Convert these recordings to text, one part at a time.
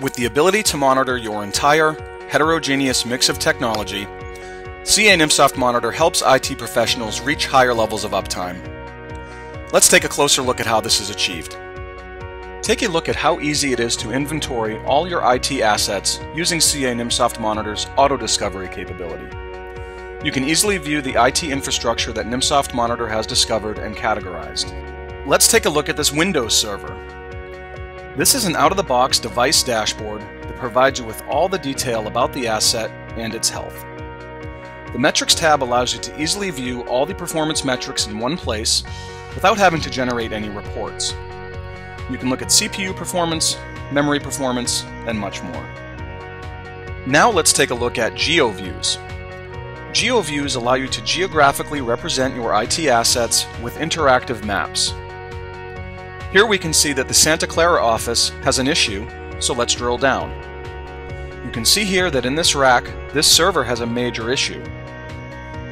With the ability to monitor your entire heterogeneous mix of technology, CA Nimsoft Monitor helps IT professionals reach higher levels of uptime. Let's take a closer look at how this is achieved. Take a look at how easy it is to inventory all your IT assets using CA Nimsoft Monitor's auto-discovery capability. You can easily view the IT infrastructure that Nimsoft Monitor has discovered and categorized. Let's take a look at this Windows server. This is an out-of-the-box device dashboard that provides you with all the detail about the asset and its health. The Metrics tab allows you to easily view all the performance metrics in one place without having to generate any reports. You can look at CPU performance, memory performance, and much more. Now let's take a look at GeoViews. GeoViews allow you to geographically represent your IT assets with interactive maps. Here we can see that the Santa Clara office has an issue, so let's drill down. You can see here that in this rack, this server has a major issue.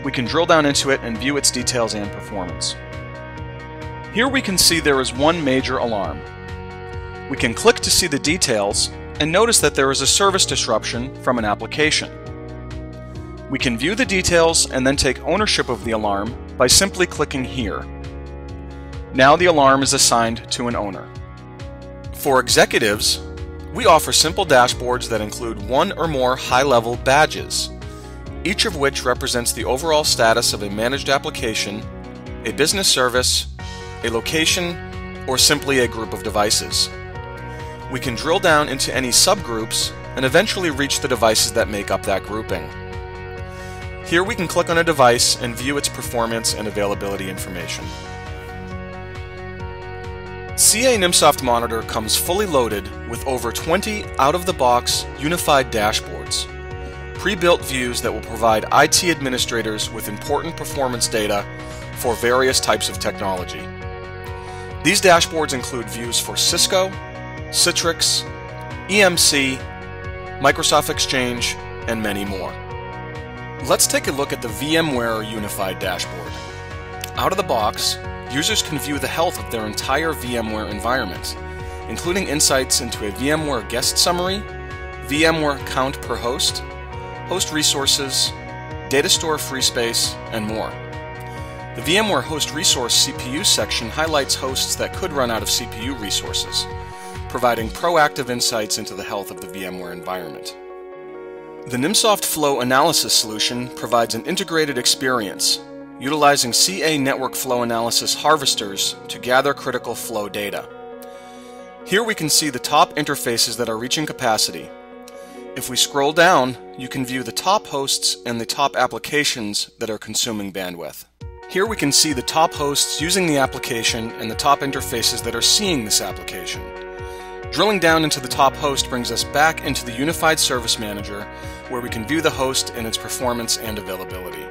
We can drill down into it and view its details and performance. Here we can see there is one major alarm. We can click to see the details and notice that there is a service disruption from an application. We can view the details and then take ownership of the alarm by simply clicking here. Now the alarm is assigned to an owner. For executives, we offer simple dashboards that include one or more high-level badges, each of which represents the overall status of a managed application, a business service, a location, or simply a group of devices. We can drill down into any subgroups and eventually reach the devices that make up that grouping. Here we can click on a device and view its performance and availability information. CA Nimsoft Monitor comes fully loaded with over 20 out-of-the-box unified dashboards, pre-built views that will provide IT administrators with important performance data for various types of technology. These dashboards include views for Cisco, Citrix, EMC, Microsoft Exchange, and many more. Let's take a look at the VMware Unified Dashboard. Out of the box, users can view the health of their entire VMware environment, including insights into a VMware guest summary, VMware count per host, host resources, data store free space, and more. The VMware host resource CPU section highlights hosts that could run out of CPU resources, providing proactive insights into the health of the VMware environment. The Nimsoft Flow analysis solution provides an integrated experience, utilizing CA Network Flow Analysis harvesters to gather critical flow data. Here we can see the top interfaces that are reaching capacity. If we scroll down, you can view the top hosts and the top applications that are consuming bandwidth. Here we can see the top hosts using the application and the top interfaces that are seeing this application. Drilling down into the top host brings us back into the Unified Service Manager, where we can view the host and its performance and availability.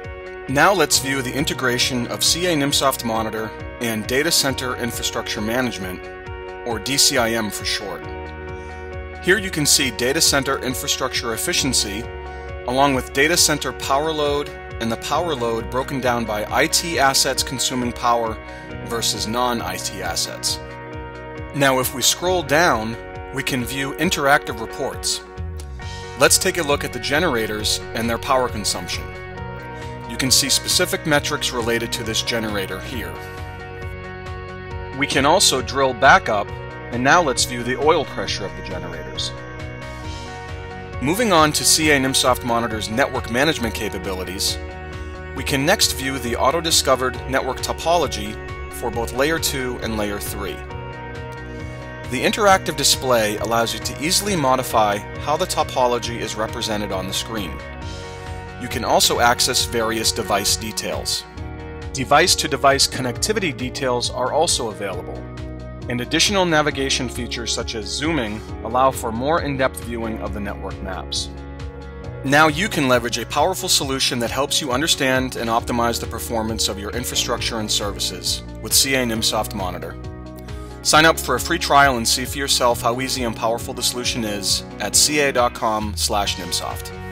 Now let's view the integration of CA Nimsoft Monitor and Data Center Infrastructure Management, or DCIM for short. Here you can see data center infrastructure efficiency, along with data center power load and the power load broken down by IT assets consuming power versus non-IT assets. Now if we scroll down, we can view interactive reports. Let's take a look at the generators and their power consumption. You can see specific metrics related to this generator here. We can also drill back up, and now let's view the oil pressure of the generators. Moving on to CA Nimsoft Monitor's network management capabilities, we can next view the auto-discovered network topology for both Layer 2 and Layer 3. The interactive display allows you to easily modify how the topology is represented on the screen. You can also access various device details. Device-to-device connectivity details are also available, and additional navigation features such as zooming allow for more in-depth viewing of the network maps. Now you can leverage a powerful solution that helps you understand and optimize the performance of your infrastructure and services with CA Nimsoft Monitor. Sign up for a free trial and see for yourself how easy and powerful the solution is at ca.com/nimsoft.